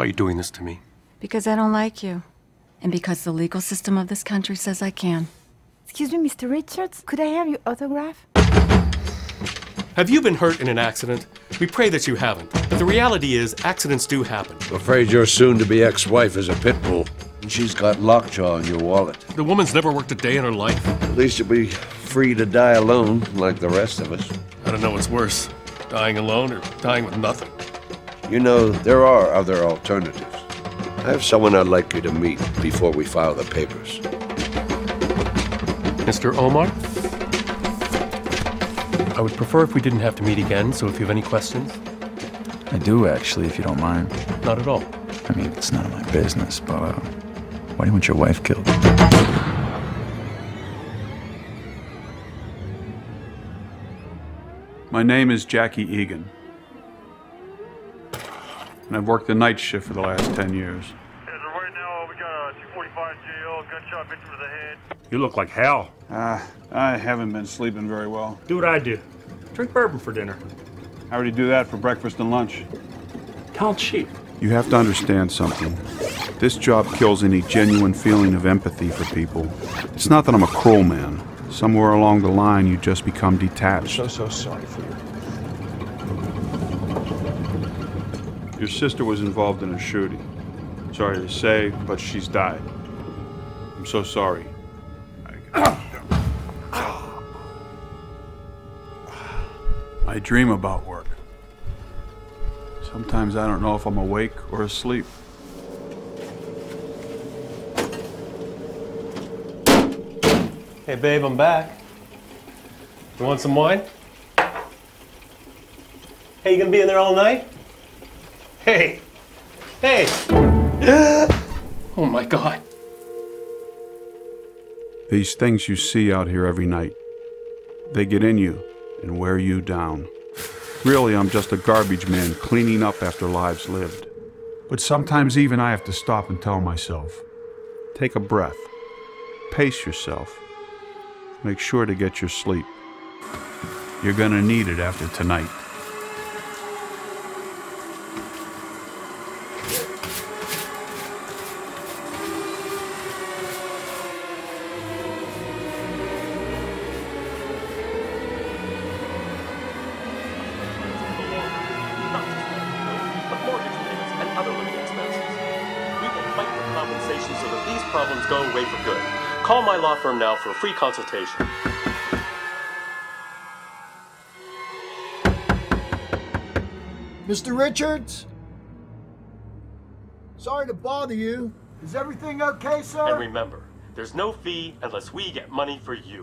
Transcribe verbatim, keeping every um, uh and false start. Why are you doing this to me? Because I don't like you. And because the legal system of this country says I can. Excuse me, Mister Richards, could I have your autograph? Have you been hurt in an accident? We pray that you haven't. But the reality is, accidents do happen. I'm afraid your soon-to-be ex-wife is a pit bull. And she's got lockjaw in your wallet. The woman's never worked a day in her life. At least you'll be free to die alone, like the rest of us. I don't know what's worse, dying alone or dying with nothing. You know, there are other alternatives. I have someone I'd like you to meet before we file the papers. Mister Omar? I would prefer if we didn't have to meet again, so if you have any questions? I do, actually, if you don't mind. Not at all. I mean, it's none of my business, but uh, why do you want your wife killed? My name is Jackie Egan. And I've worked the night shift for the last ten years. As of right now, we got a two forty-five J L, gunshot victim to the head. You look like hell. Ah, uh, I haven't been sleeping very well. Do what I do. Drink bourbon for dinner. I already do that for breakfast and lunch. Count sheep. You have to understand something. This job kills any genuine feeling of empathy for people. It's not that I'm a cruel man. Somewhere along the line, you just become detached. I'm so, so sorry for you. Your sister was involved in a shooting. Sorry to say, but she's died. I'm so sorry. I dream about work. Sometimes I don't know if I'm awake or asleep. Hey babe, I'm back. You want some wine? Hey, you gonna be in there all night? Hey, hey! Oh my God. These things you see out here every night, they get in you and wear you down. Really, I'm just a garbage man cleaning up after lives lived. But sometimes even I have to stop and tell myself, take a breath, pace yourself, make sure to get your sleep. You're gonna need it after tonight. So that these problems go away for good. Call my law firm now for a free consultation. Mister Richards? Sorry to bother you. Is everything okay, sir? And remember, there's no fee unless we get money for you.